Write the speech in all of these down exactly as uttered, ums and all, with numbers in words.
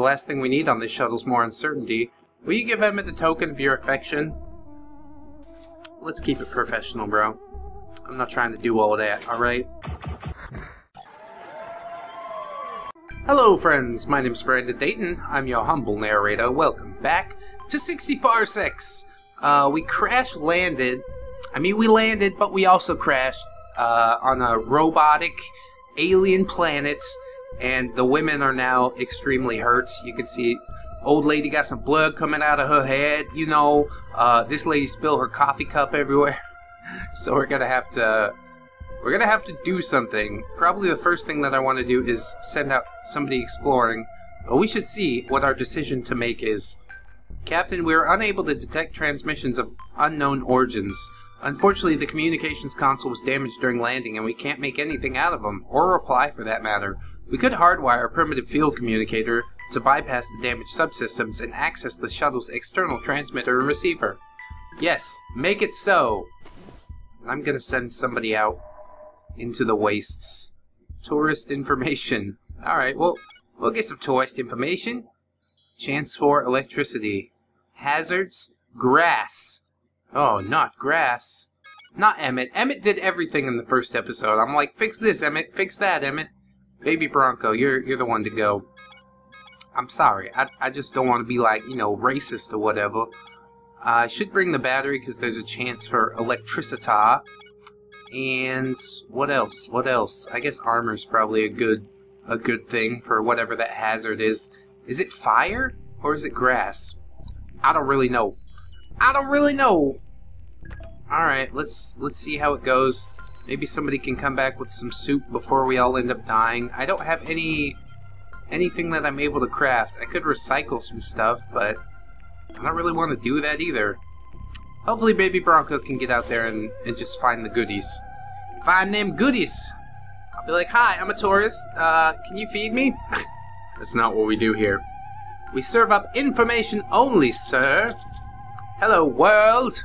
The last thing we need on this shuttle is more uncertainty. Will you give Emmett the token of your affection? Let's keep it professional, bro. I'm not trying to do all that, alright? Hello, friends. My name's Brandon Dayton. I'm your humble narrator. Welcome back to sixty parsecs. Uh, we crash-landed. I mean, we landed, but we also crashed uh, on a robotic alien planet, and the women are now extremely hurt. You can see old lady got some blood coming out of her head. You know, uh, this lady spilled her coffee cup everywhere. So we're gonna have to... We're gonna have to do something. Probably the first thing that I want to do is send out somebody exploring, but we should see what our decision to make is. Captain, we are unable to detect transmissions of unknown origins. Unfortunately, the communications console was damaged during landing, and we can't make anything out of them, or reply for that matter. We could hardwire a primitive field communicator to bypass the damaged subsystems and access the shuttle's external transmitter and receiver. Yes, make it so. I'm gonna send somebody out into the wastes. Tourist information. Alright, well, we'll get some tourist information. Chance for electricity. Hazards. Grass. Oh, not grass. Not Emmett. Emmett did everything in the first episode. I'm like, fix this, Emmett. Fix that, Emmett. Baby Bronco, you're you're the one to go. I'm sorry. I, I just don't want to be like, you know, racist or whatever. Uh, I should bring the battery because there's a chance for electricity. And what else? What else? I guess armor's probably a good a good thing for whatever that hazard is. Is it fire or is it grass? I don't really know. I don't really know. All right, let's let's see how it goes. Maybe somebody can come back with some soup before we all end up dying. I don't have any anything that I'm able to craft. I could recycle some stuff, but I don't really want to do that either. Hopefully Baby Bronco can get out there and, and just find the goodies. Find them goodies! I'll be like, hi, I'm a tourist. Uh, can you feed me? That's not what we do here. We serve up information only, sir. Hello, world.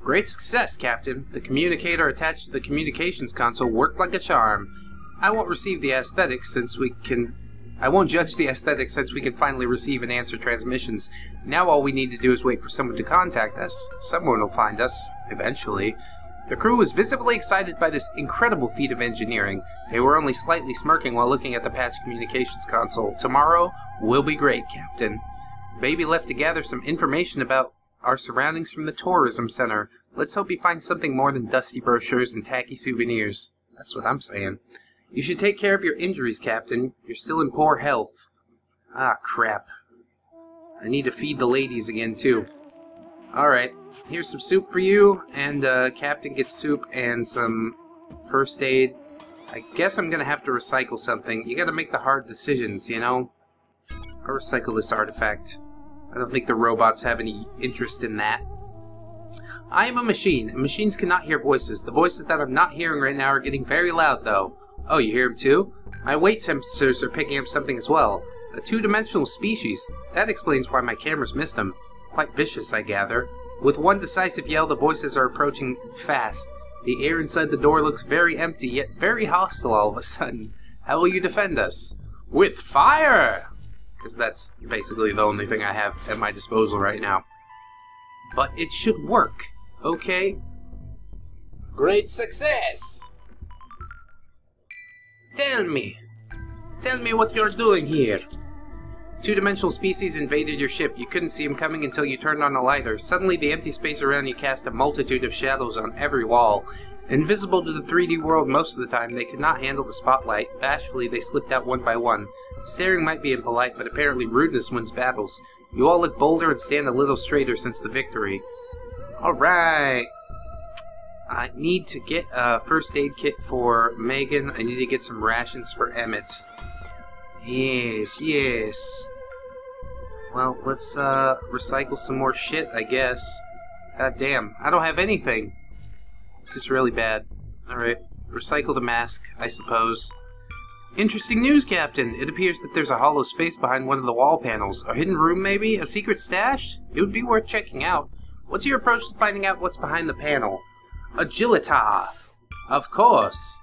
Great success, Captain. The communicator attached to the communications console worked like a charm. I won't receive the aesthetics since we can... I won't judge the aesthetics since we can finally receive and answer transmissions. Now all we need to do is wait for someone to contact us. Someone will find us, eventually. The crew was visibly excited by this incredible feat of engineering. They were only slightly smirking while looking at the patched communications console. Tomorrow will be great, Captain. Baby left to gather some information about our surroundings from the tourism center. Let's hope he finds something more than dusty brochures and tacky souvenirs. That's what I'm saying. You should take care of your injuries, Captain. You're still in poor health. Ah, crap. I need to feed the ladies again, too. Alright, here's some soup for you, and uh, Captain gets soup and some first aid. I guess I'm gonna have to recycle something. You gotta make the hard decisions, you know? I'll recycle this artifact. I don't think the robots have any interest in that. I am a machine, and machines cannot hear voices. The voices that I'm not hearing right now are getting very loud, though. Oh, you hear him too? My weight sensors are picking up something as well. A two-dimensional species. That explains why my cameras missed him. Quite vicious, I gather. With one decisive yell, the voices are approaching fast. The air inside the door looks very empty, yet very hostile all of a sudden. How will you defend us? With fire! Because that's basically the only thing I have at my disposal right now. But it should work, okay? Great success! Tell me. Tell me what you're doing here. Two-dimensional species invaded your ship. You couldn't see them coming until you turned on a lighter. Suddenly, the empty space around you cast a multitude of shadows on every wall. Invisible to the three D world most of the time, they could not handle the spotlight. Bashfully, they slipped out one by one. Staring might be impolite, but apparently rudeness wins battles. You all look bolder and stand a little straighter since the victory. Alright. I need to get a first aid kit for Megan. I need to get some rations for Emmett. Yes, yes. Well, let's uh, recycle some more shit, I guess. God damn, I don't have anything. This is really bad. Alright, recycle the mask, I suppose. Interesting news, Captain. It appears that there's a hollow space behind one of the wall panels. A hidden room, maybe? A secret stash? It would be worth checking out. What's your approach to finding out what's behind the panel? Agilita, of course.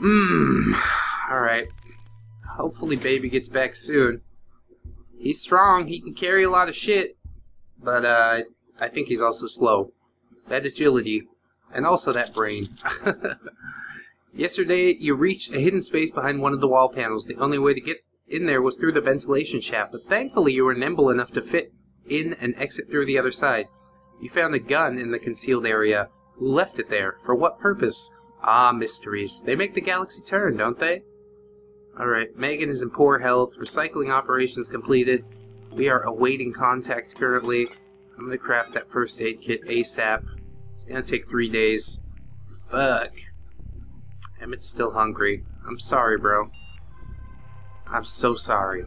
Mmm. Alright. Hopefully Baby gets back soon. He's strong. He can carry a lot of shit. But uh, I think he's also slow. That agility. And also that brain. Yesterday, you reached a hidden space behind one of the wall panels. The only way to get in there was through the ventilation shaft, but thankfully you were nimble enough to fit in and exit through the other side. You found a gun in the concealed area. Who left it there? For what purpose? Ah, mysteries. They make the galaxy turn, don't they? Alright, Megan is in poor health. Recycling operations completed. We are awaiting contact currently. I'm gonna craft that first aid kit ASAP. It's gonna take three days. Fuck. Emmett's still hungry. I'm sorry, bro. I'm so sorry.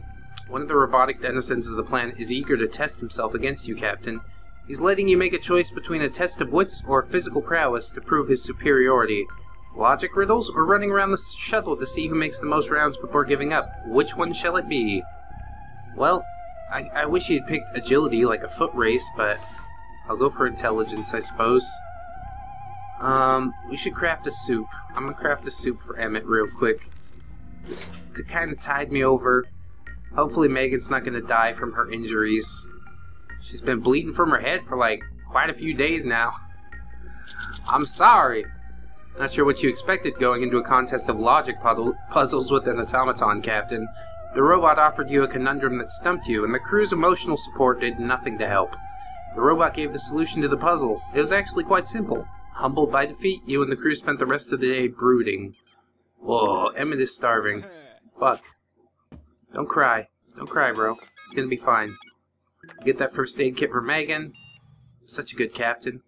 One of the robotic denizens of the planet is eager to test himself against you, Captain. He's letting you make a choice between a test of wits or physical prowess to prove his superiority. Logic riddles or running around the shuttle to see who makes the most rounds before giving up. Which one shall it be? Well, I, I wish he had picked agility like a foot race, but I'll go for intelligence, I suppose. Um, we should craft a soup. I'm gonna craft a soup for Emmett real quick. Just to kind of tide me over. Hopefully Megan's not gonna die from her injuries. She's been bleeding from her head for like quite a few days now. I'm sorry. Not sure what you expected going into a contest of logic puzzles with an automaton, Captain. The robot offered you a conundrum that stumped you, and the crew's emotional support did nothing to help. The robot gave the solution to the puzzle. It was actually quite simple. Humbled by defeat, you and the crew spent the rest of the day brooding. Whoa, Emmett is starving. Fuck. Don't cry. Don't cry, bro. It's gonna be fine. Get that first aid kit for Megan. Such a good captain.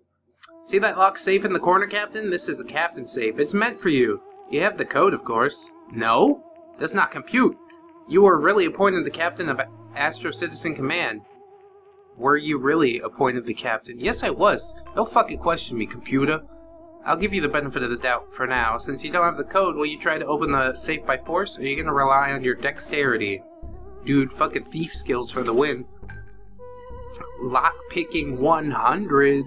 See that lock safe in the corner, Captain? This is the captain's safe. It's meant for you. You have the code, of course. No? Does not compute. You were really appointed the captain of Astro Citizen Command. Were you really appointed the captain? Yes, I was. Don't fucking question me, computer. I'll give you the benefit of the doubt for now. Since you don't have the code, will you try to open the safe by force, or are you gonna rely on your dexterity? Dude, fucking thief skills for the win. Lockpicking one hundred.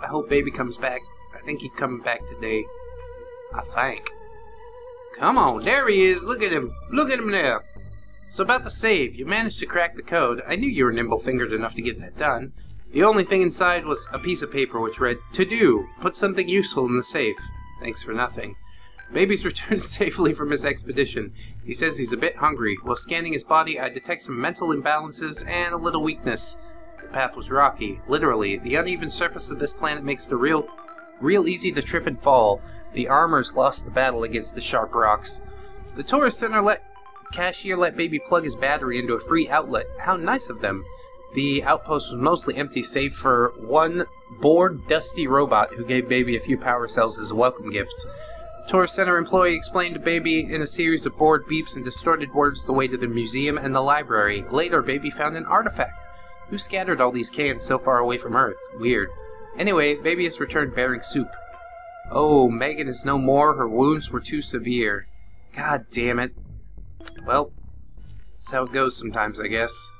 I hope baby comes back. I think he's coming back today. I think. Come on, there he is. Look at him. Look at him there. So about the save, you managed to crack the code. I knew you were nimble-fingered enough to get that done. The only thing inside was a piece of paper which read, "To do. Put something useful in the safe. Thanks for nothing." Baby's returned safely from his expedition. He says he's a bit hungry. While scanning his body, I detect some mental imbalances and a little weakness. The path was rocky. Literally, the uneven surface of this planet makes the real, real easy to trip and fall. The armors lost the battle against the sharp rocks. The tourist center let cashier let Baby plug his battery into a free outlet. How nice of them. The outpost was mostly empty save for one bored, dusty robot who gave Baby a few power cells as a welcome gift. Tourist Center employee explained to Baby in a series of bored beeps and distorted words the way to the museum and the library. Later, Baby found an artifact. Who scattered all these cans so far away from Earth? Weird. Anyway, Baby has returned bearing soup. Oh, Megan is no more. Her wounds were too severe. God damn it. Well, that's how it goes sometimes, I guess.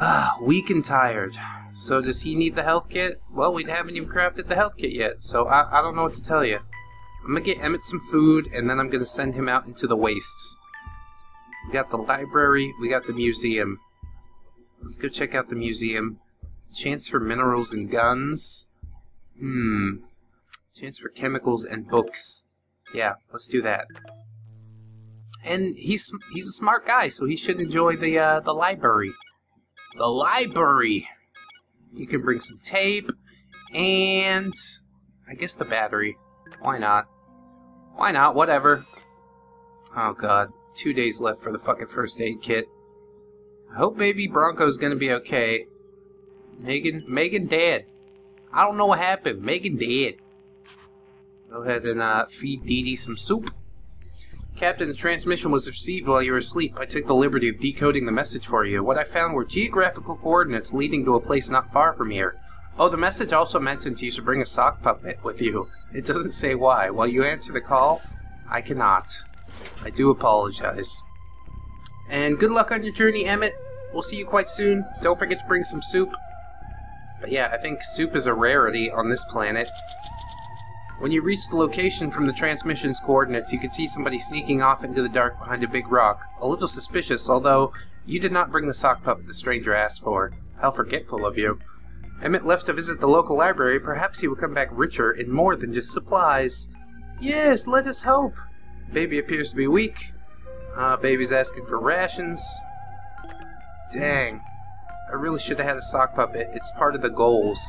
Ah, weak and tired. So does he need the health kit? Well, we haven't even crafted the health kit yet, so I, I don't know what to tell you. I'm gonna get Emmett some food, and then I'm gonna send him out into the wastes. We got the library, we got the museum. Let's go check out the museum. Chance for minerals and guns. Hmm. Chance for chemicals and books. Yeah, let's do that. And he's he's a smart guy, so he should enjoy the uh, the library. The library! You can bring some tape, and I guess the battery. Why not? Why not? Whatever. Oh god. Two days left for the fucking first aid kit. I hope baby Bronco's gonna be okay. Megan, Megan dead. I don't know what happened. Megan dead. Go ahead and uh, feed Dee Dee some soup. Captain, the transmission was received while you were asleep. I took the liberty of decoding the message for you. What I found were geographical coordinates leading to a place not far from here. Oh, the message also mentions you should bring a sock puppet with you. It doesn't say why. While you answer the call, I cannot. I do apologize. And good luck on your journey, Emmett. We'll see you quite soon. Don't forget to bring some soup. But yeah, I think soup is a rarity on this planet. When you reach the location from the transmission's coordinates, you can see somebody sneaking off into the dark behind a big rock. A little suspicious, although you did not bring the sock puppet the stranger asked for. How forgetful of you. Emmett left to visit the local library. Perhaps he will come back richer in more than just supplies. Yes, let us hope. Baby appears to be weak. Ah, uh, baby's asking for rations. Dang. I really should have had a sock puppet. It's part of the goals.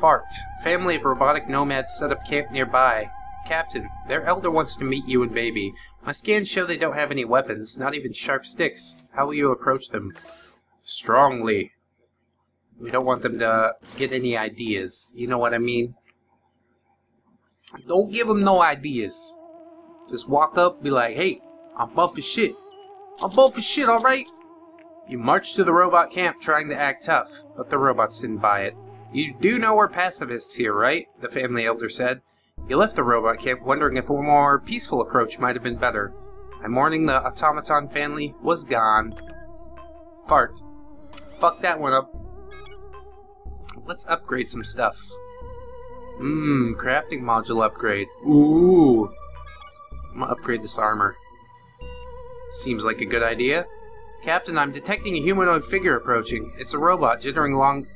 Fart. Family of robotic nomads set up camp nearby. Captain, their elder wants to meet you and baby. My scans show they don't have any weapons, not even sharp sticks. How will you approach them? Strongly. We don't want them to get any ideas. You know what I mean? Don't give them no ideas. Just walk up, be like, hey, I'm buff as shit. I'm buff as shit, alright? You marched to the robot camp trying to act tough, but the robots didn't buy it. You do know we're pacifists here, right? The family elder said. You left the robot camp wondering if a more peaceful approach might have been better. By morning, the automaton family was gone. Fart. Fuck that one up. Let's upgrade some stuff. Mmm, crafting module upgrade. Ooh. I'm gonna upgrade this armor. Seems like a good idea. Captain, I'm detecting a humanoid figure approaching. It's a robot, jittering along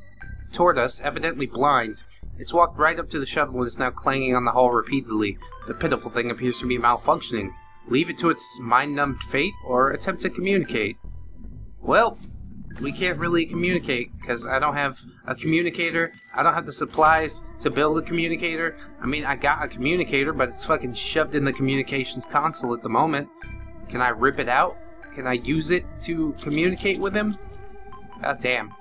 toward us, evidently blind. It's walked right up to the shuttle and is now clanging on the hull repeatedly. The pitiful thing appears to be malfunctioning. Leave it to its mind-numbed fate, or attempt to communicate. Well, we can't really communicate, because I don't have a communicator. I don't have the supplies to build a communicator. I mean, I got a communicator, but it's fucking shoved in the communications console at the moment. Can I rip it out? Can I use it to communicate with him? God damn.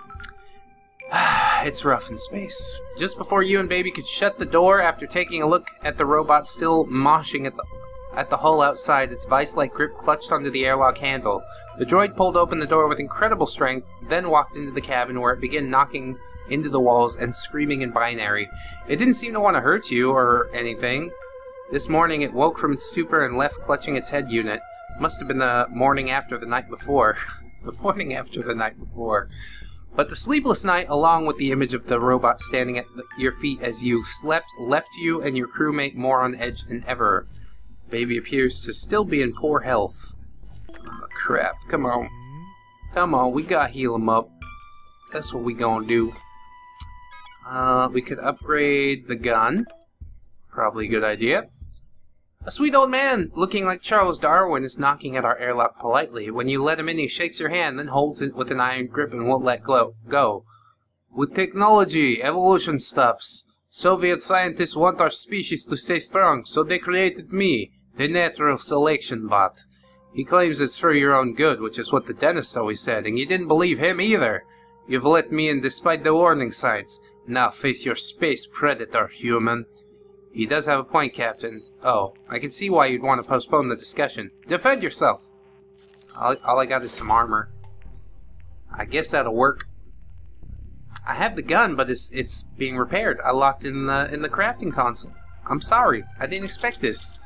It's rough in space. Just before you and baby could shut the door after taking a look at the robot still moshing at the, at the hull outside, its vice-like grip clutched onto the airlock handle. The droid pulled open the door with incredible strength, then walked into the cabin where it began knocking into the walls and screaming in binary. It didn't seem to want to hurt you or anything. This morning it woke from its stupor and left clutching its head unit. Must have been the morning after the night before. The morning after the night before. But the sleepless night, along with the image of the robot standing at the, your feet as you slept, left you and your crewmate more on edge than ever. Baby appears to still be in poor health. Oh, crap. Come on. Come on, we gotta heal him up. That's what we gonna do. Uh, we could upgrade the gun. Probably a good idea. A sweet old man, looking like Charles Darwin, is knocking at our airlock politely. When you let him in, he shakes your hand, then holds it with an iron grip and won't let go. With technology, evolution stops. Soviet scientists want our species to stay strong, so they created me, the natural selection bot. He claims it's for your own good, which is what the dentist always said, and you didn't believe him either. You've let me in despite the warning signs. Now face your space predator, human. He does have a point, Captain. Oh, I can see why you'd want to postpone the discussion. Defend yourself! All, all I got is some armor. I guess that'll work. I have the gun, but it's it's being repaired. I locked in the in the crafting console. I'm sorry. I didn't expect this.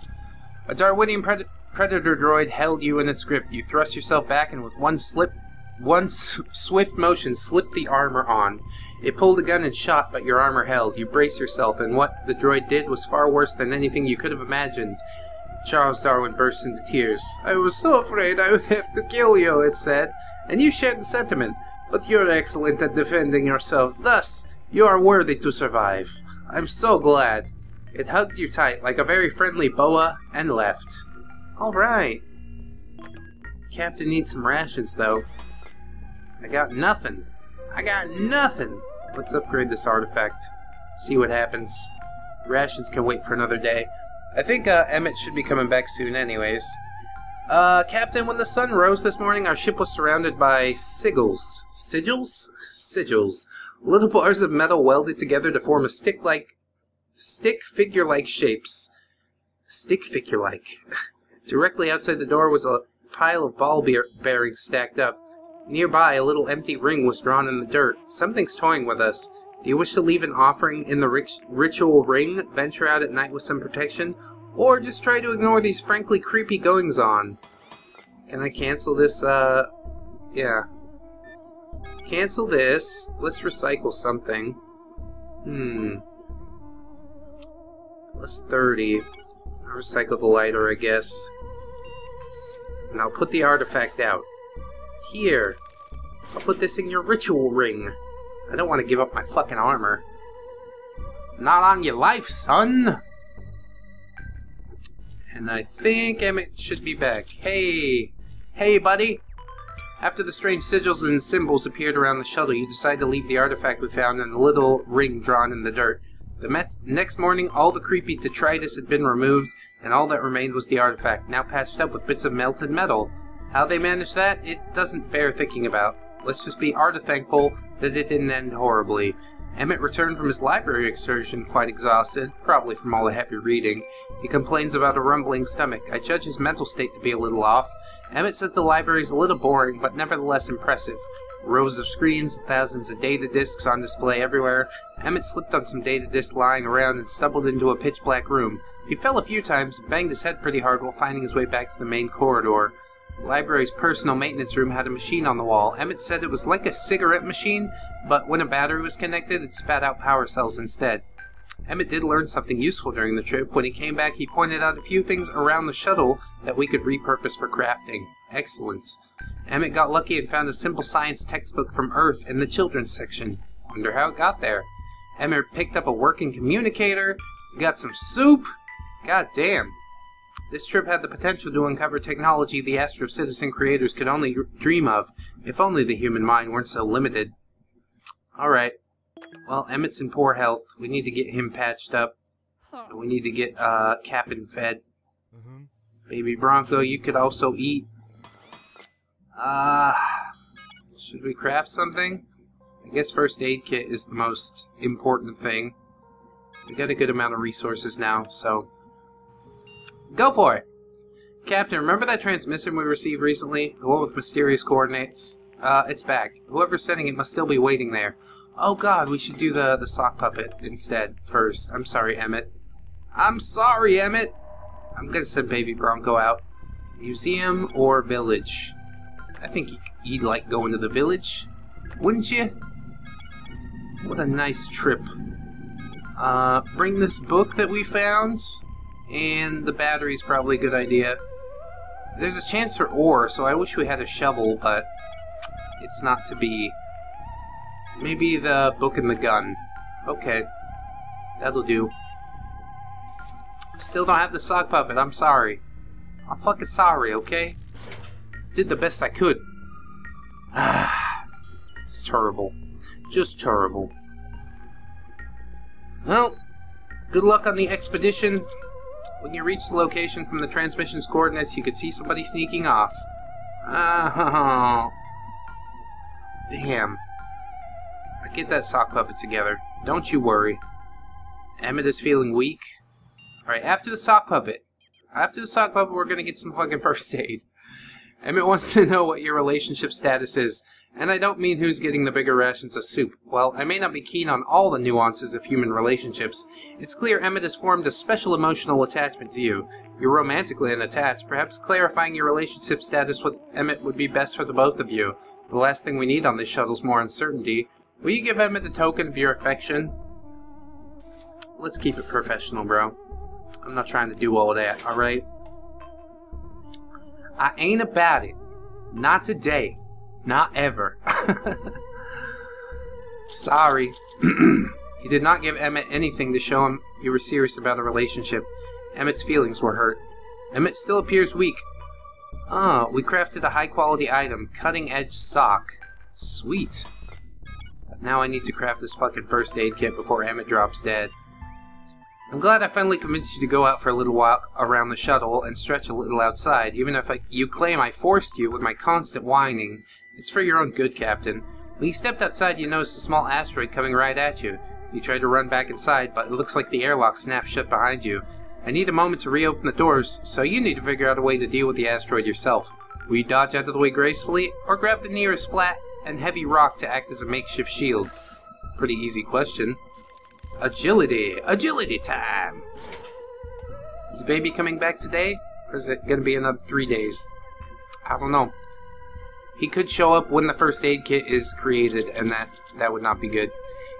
A Darwinian pred predator droid held you in its grip. You thrust yourself back and with one slip, one swift motion slipped the armor on. It pulled a gun and shot, but your armor held. You brace yourself, and what the droid did was far worse than anything you could have imagined. Charles Darwin burst into tears. I was so afraid I would have to kill you, it said, and you shared the sentiment. But you're excellent at defending yourself. Thus, you are worthy to survive. I'm so glad. It hugged you tight, like a very friendly boa, and left. Alright. Captain needs some rations, though. I got nothing. I got nothing. Let's upgrade this artifact. See what happens. Rations can wait for another day. I think uh, Emmett should be coming back soon anyways. Uh, Captain, when the sun rose this morning, our ship was surrounded by sigils. Sigils? Sigils. Little bars of metal welded together to form a stick-like... Stick figure-like shapes. Stick figure-like. Directly outside the door was a pile of ball bear bearings stacked up. Nearby, a little empty ring was drawn in the dirt. Something's toying with us. Do you wish to leave an offering in the rit ritual ring, venture out at night with some protection, or just try to ignore these frankly creepy goings-on? Can I cancel this, uh... yeah. Cancel this. Let's recycle something. Hmm. plus thirty. I'll recycle the lighter, I guess. And I'll put the artifact out. Here. I'll put this in your ritual ring. I don't want to give up my fucking armor. Not on your life, son! And I think Emmett should be back. Hey! Hey, buddy! After the strange sigils and symbols appeared around the shuttle, you decided to leave the artifact we found and the little ring drawn in the dirt. The next morning, all the creepy detritus had been removed, and all that remained was the artifact, now patched up with bits of melted metal. How they managed that, it doesn't bear thinking about. Let's just be arti-thankful that it didn't end horribly. Emmett returned from his library excursion quite exhausted, probably from all the heavy reading. He complains about a rumbling stomach. I judge his mental state to be a little off. Emmett says the library's a little boring, but nevertheless impressive. Rows of screens, thousands of data disks on display everywhere. Emmett slipped on some data disks lying around and stumbled into a pitch-black room. He fell a few times and banged his head pretty hard while finding his way back to the main corridor. The library's personal maintenance room had a machine on the wall. Emmett said it was like a cigarette machine, but when a battery was connected, it spat out power cells instead. Emmett did learn something useful during the trip. When he came back, he pointed out a few things around the shuttle that we could repurpose for crafting. Excellent. Emmett got lucky and found a simple science textbook from Earth in the children's section. Wonder how it got there. Emmett picked up a working communicator, got some soup. God damn. This trip had the potential to uncover technology the Astro Citizen creators could only dream of, if only the human mind weren't so limited. Alright. Well, Emmett's in poor health. We need to get him patched up. We need to get uh, Cap'n fed. Mm-hmm. Baby Bronco, you could also eat. Uh, should we craft something? I guess first aid kit is the most important thing. We got a good amount of resources now, so... Go for it! Captain, remember that transmission we received recently? The one with mysterious coordinates? Uh, it's back. Whoever's sending it must still be waiting there. Oh god, we should do the, the sock puppet instead, first. I'm sorry, Emmett. I'm sorry, Emmett! I'm gonna send Baby Bronco out. Museum or village? I think you'd like going to the village, wouldn't you? What a nice trip. Uh, bring this book that we found. And the battery's probably a good idea. There's a chance for ore, so I wish we had a shovel, but it's not to be. Maybe the book and the gun. Okay. That'll do. Still don't have the sock puppet, I'm sorry. I'm fucking sorry, okay? Did the best I could. Ah, it's terrible. Just terrible. Well, good luck on the expedition. When you reach the location from the transmission's coordinates, you could see somebody sneaking off. Oh. Damn. I get that sock puppet together. Don't you worry. Emmett is feeling weak. Alright, after the sock puppet. After the sock puppet, we're gonna get some fucking first aid. Emmett wants to know what your relationship status is. And I don't mean who's getting the bigger rations of soup. While I may not be keen on all the nuances of human relationships, it's clear Emmett has formed a special emotional attachment to you. You're romantically unattached. Perhaps clarifying your relationship status with Emmett would be best for the both of you. The last thing we need on this shuttle is more uncertainty. Will you give Emmett a token of your affection? Let's keep it professional, bro. I'm not trying to do all that, alright? I ain't about it. Not today. Not ever. Sorry. You did not give Emmett anything to show him you were serious about a relationship. Emmett's feelings were hurt. Emmett still appears weak. Oh, we crafted a high-quality item. Cutting-edge sock. Sweet. Now I need to craft this fucking first aid kit before Emmett drops dead. I'm glad I finally convinced you to go out for a little while around the shuttle and stretch a little outside, even if I, you claim I forced you with my constant whining. It's for your own good, Captain. When you stepped outside, you noticed a small asteroid coming right at you. You tried to run back inside, but it looks like the airlock snapped shut behind you. I need a moment to reopen the doors, so you need to figure out a way to deal with the asteroid yourself. Will you dodge out of the way gracefully, or grab the nearest flat and heavy rock to act as a makeshift shield? Pretty easy question. Agility! Agility time! Is the baby coming back today? Or is it going to be another three days? I don't know. He could show up when the first aid kit is created, and that, that would not be good.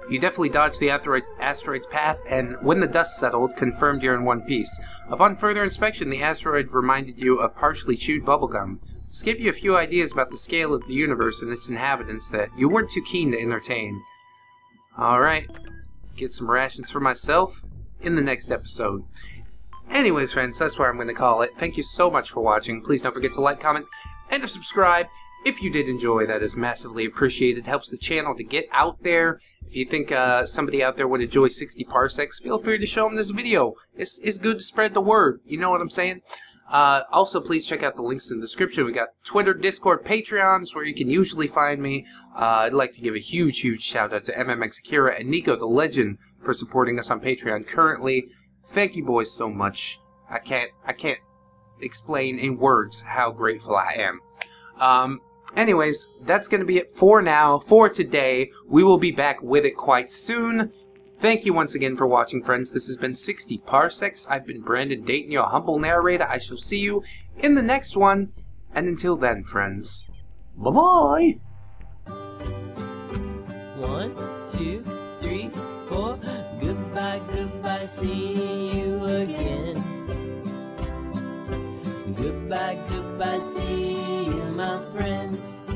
You definitely dodged the asteroid's path and, when the dust settled, confirmed you're in one piece. Upon further inspection, the asteroid reminded you of partially chewed bubblegum. This gave you a few ideas about the scale of the universe and its inhabitants that you weren't too keen to entertain. Alright, get some rations for myself in the next episode. Anyways, friends, that's where I'm going to call it. Thank you so much for watching. Please don't forget to like, comment, and to subscribe. If you did enjoy, that is massively appreciated. Helps the channel to get out there. If you think uh, somebody out there would enjoy sixty parsecs, feel free to show them this video. It's, it's good to spread the word. You know what I'm saying? Uh, also, please check out the links in the description. We got Twitter, Discord, Patreon, is where you can usually find me. Uh, I'd like to give a huge, huge shout out to M M X Akira and Nico the Legend for supporting us on Patreon currently. Thank you boys so much. I can't, I can't explain in words how grateful I am. Um, anyways, that's going to be it for now, for today. We will be back with it quite soon. Thank you once again for watching, friends. This has been sixty parsecs. I've been Brandon Dayton, your humble narrator. I shall see you in the next one. And until then, friends, bye-bye. One, two, three, four. Goodbye, goodbye, see you again. Goodbye, goodbye, see you, my friends.